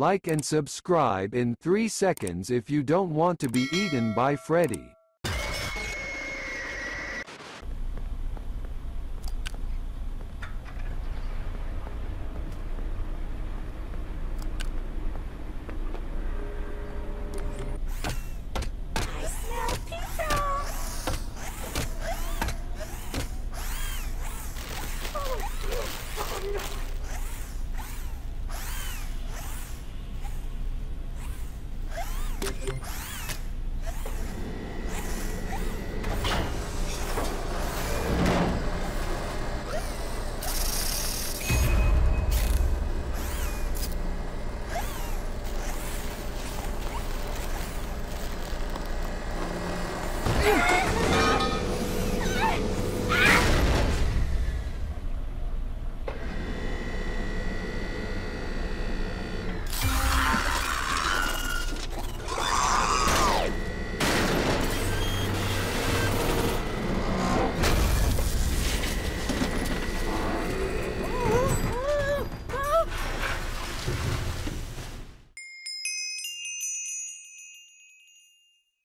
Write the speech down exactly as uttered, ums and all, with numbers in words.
Like and subscribe in three seconds if you don't want to be eaten by Freddy. Thank you.